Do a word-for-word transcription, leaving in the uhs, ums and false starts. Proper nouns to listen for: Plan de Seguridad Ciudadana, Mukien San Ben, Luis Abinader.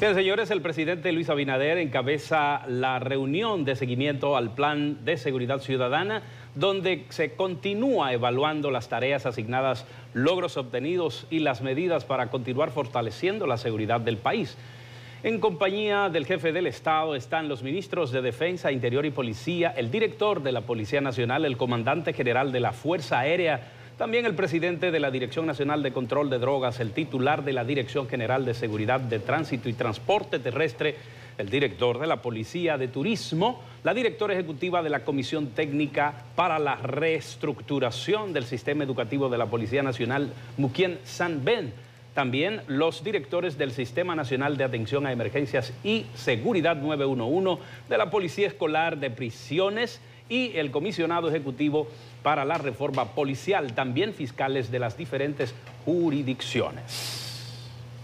Bien, señores, el presidente Luis Abinader encabeza la reunión de seguimiento al Plan de Seguridad Ciudadana, donde se continúa evaluando las tareas asignadas, logros obtenidos y las medidas para continuar fortaleciendo la seguridad del país. En compañía del jefe del Estado están los ministros de Defensa, Interior y Policía, el director de la Policía Nacional, el comandante general de la Fuerza Aérea, también el presidente de la Dirección Nacional de Control de Drogas, el titular de la Dirección General de Seguridad de Tránsito y Transporte Terrestre, el director de la Policía de Turismo, la directora ejecutiva de la Comisión Técnica para la Reestructuración del Sistema Educativo de la Policía Nacional, Mukien San Ben, también los directores del Sistema Nacional de Atención a Emergencias y Seguridad nueve uno uno, de la Policía Escolar, de Prisiones y el comisionado ejecutivo para la reforma policial, también fiscales de las diferentes jurisdicciones.